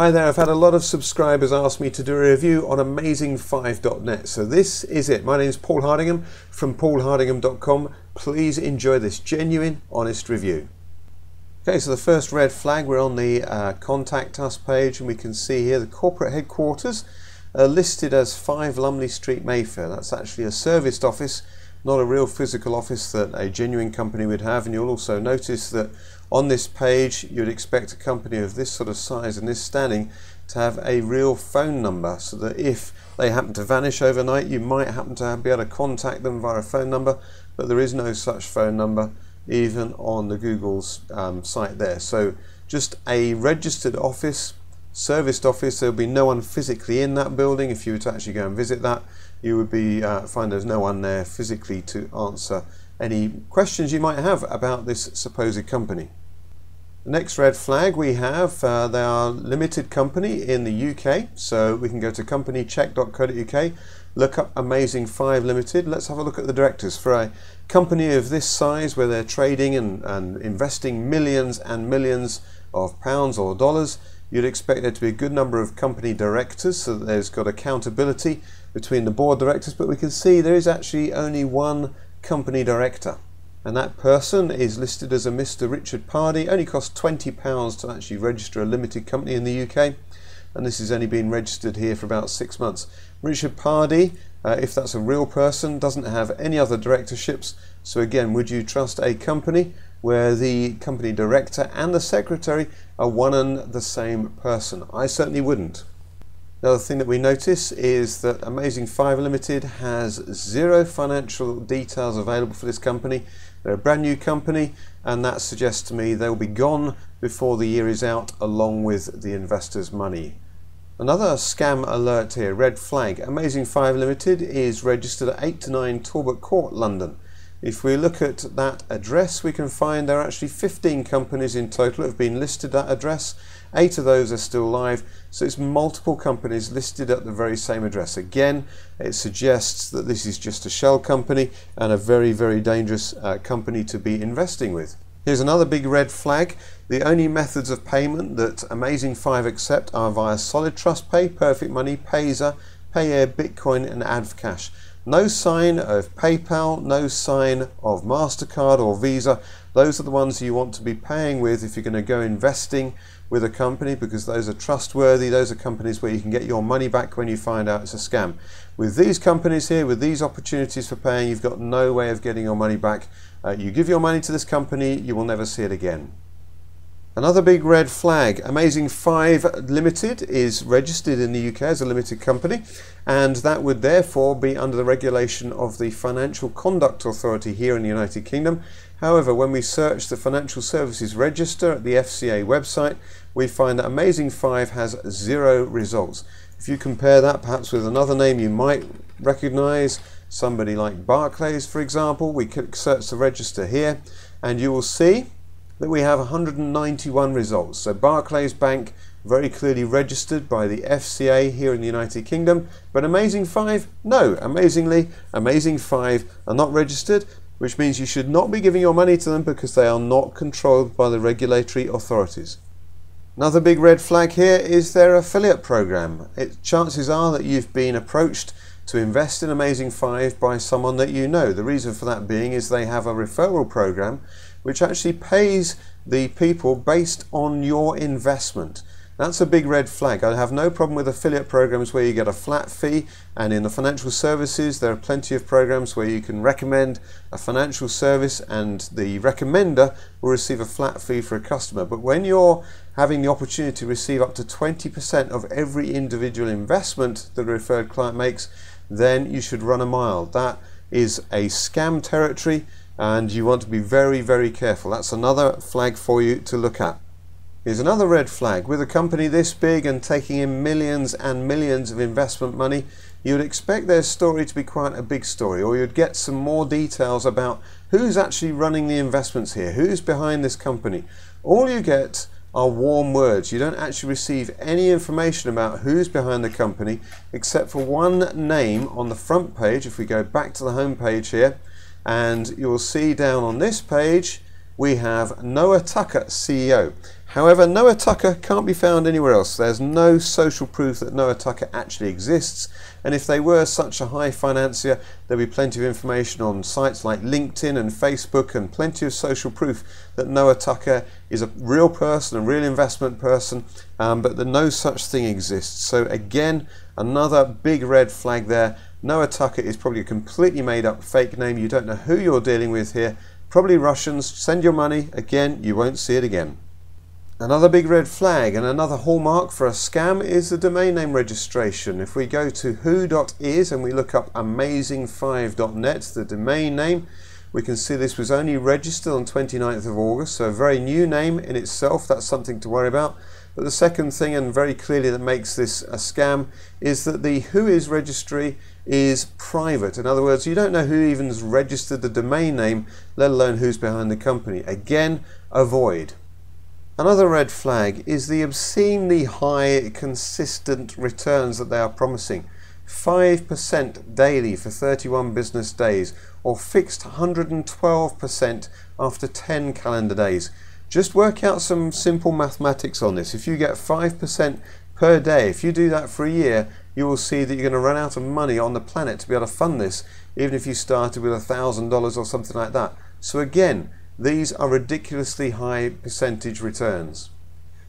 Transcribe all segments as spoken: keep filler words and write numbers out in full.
Hi there, I've had a lot of subscribers ask me to do a review on amazing five dot net, so this is it. My name is Paul Hardingham from paul hardingham dot com. Please enjoy this genuine, honest review. Okay, so the first red flag, we're on the uh, Contact Us page, and we can see here the corporate headquarters are listed as five Lumley Street, Mayfair. That's actually a serviced office, not a real physical office that a genuine company would have. And you'll also notice that on this page, you'd expect a company of this sort of size and this standing to have a real phone number, so that if they happen to vanish overnight, you might happen to be able to contact them via a phone number, but there is no such phone number even on the Google's um, site there. So just a registered office, serviced office. There'll be no one physically in that building. If you were to actually go and visit that, you would be uh, find there's no one there physically to answer any questions you might have about this supposed company. The next red flag we have, uh, they are a limited company in the U K, so we can go to company check dot co dot U K, look up Amazing five Limited. Let's have a look at the directors. For a company of this size where they're trading and, and investing millions and millions of pounds or dollars, you'd expect there to be a good number of company directors, so that there's got accountability between the board directors, but we can see there is actually only one company director, and that person is listed as a Mister Richard Pardee. Only cost twenty pounds to actually register a limited company in the U K, and this has only been registered here for about six months. Richard Pardee, uh, if that's a real person, doesn't have any other directorships, so again, would you trust a company where the company director and the secretary are one and the same person? I certainly wouldn't. Another thing that we notice is that Amazing five Limited has zero financial details available for this company. They're a brand new company, and that suggests to me they'll be gone before the year is out, along with the investors' money. Another scam alert here, red flag. Amazing five Limited is registered at eight to nine Talbot Court, London. If we look at that address, we can find there are actually fifteen companies in total that have been listed at that address. Eight of those are still live, so it's multiple companies listed at the very same address. Again, it suggests that this is just a shell company and a very, very dangerous uh, company to be investing with. Here's another big red flag. The only methods of payment that Amazing five accept are via Solid Trust Pay, Perfect Money, Payza, Payeer, Bitcoin and AdvCash. No sign of PayPal, no sign of Mastercard or Visa. Those are the ones you want to be paying with if you're going to go investing with a company, because those are trustworthy. Those are companies where you can get your money back when you find out it's a scam. With these companies here, with these opportunities for paying, you've got no way of getting your money back. Uh, you give your money to this company, you will never see it again. Another big red flag, Amazing five Limited is registered in the U K as a limited company, and that would therefore be under the regulation of the Financial Conduct Authority here in the United Kingdom. However, when we search the Financial Services Register at the F C A website, we find that Amazing five has zero results. If you compare that perhaps with another name you might recognise, somebody like Barclays, for example, we could search the register here, and you will see that we have one hundred ninety-one results. So Barclays Bank, very clearly registered by the F C A here in the United Kingdom, but Amazing five, no. Amazingly, Amazing five are not registered, which means you should not be giving your money to them because they are not controlled by the regulatory authorities. Another big red flag here is their affiliate program. It, chances are that you've been approached to invest in Amazing five by someone that you know. The reason for that being is they have a referral program which actually pays the people based on your investment. That's a big red flag. I have no problem with affiliate programs where you get a flat fee, and in the financial services there are plenty of programs where you can recommend a financial service and the recommender will receive a flat fee for a customer. But when you're having the opportunity to receive up to twenty percent of every individual investment that a referred client makes, then you should run a mile. That is a scam territory, and you want to be very, very careful. That's another flag for you to look at. Here's another red flag. With a company this big and taking in millions and millions of investment money, you'd expect their story to be quite a big story, or you'd get some more details about who's actually running the investments here, who's behind this company. All you get are warm words. You don't actually receive any information about who's behind the company, except for one name on the front page. If we go back to the home page here, and you'll see down on this page we have Noah Tucker, C E O. However, Noah Tucker can't be found anywhere else. There's no social proof that Noah Tucker actually exists, and if they were such a high financier, there'd be plenty of information on sites like LinkedIn and Facebook, and plenty of social proof that Noah Tucker is a real person, a real investment person, um, but that no such thing exists. So again, another big red flag there. Noah Tucker is probably a completely made up fake name. You don't know who you're dealing with here. Probably Russians. Send your money. Again, you won't see it again. Another big red flag and another hallmark for a scam is the domain name registration. If we go to who dot is and we look up amazing five dot net, the domain name, we can see this was only registered on twenty-ninth of August, so a very new name in itself. That's something to worry about. But the second thing, and very clearly that makes this a scam, is that the who dot is registry is private. In other words, you don't know who even's registered the domain name, let alone who's behind the company. Again, avoid. Another red flag is the obscenely high consistent returns that they are promising. five percent daily for thirty-one business days, or fixed one hundred twelve percent after ten calendar days. Just work out some simple mathematics on this. If you get five percent per day, if you do that for a year, you will see that you're going to run out of money on the planet to be able to fund this, even if you started with a thousand dollars or something like that. So again, these are ridiculously high percentage returns.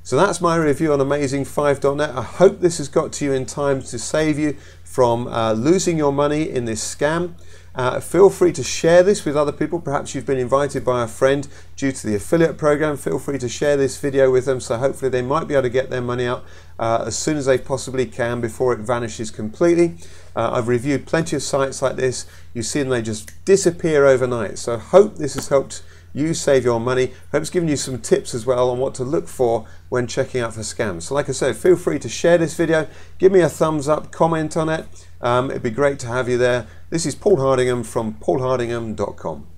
So that's my review on amazing five dot net. I hope this has got to you in time to save you from uh, losing your money in this scam. Uh, feel free to share this with other people. Perhaps you've been invited by a friend due to the affiliate program. Feel free to share this video with them, so hopefully they might be able to get their money out uh, as soon as they possibly can before it vanishes completely. Uh, I've reviewed plenty of sites like this. You see them, they just disappear overnight. So I hope this has helped you save your money. Hope it's given you some tips as well on what to look for when checking out for scams. So like I said, feel free to share this video, give me a thumbs up, comment on it. Um, it'd be great to have you there. This is Paul Hardingham from paul hardingham dot com.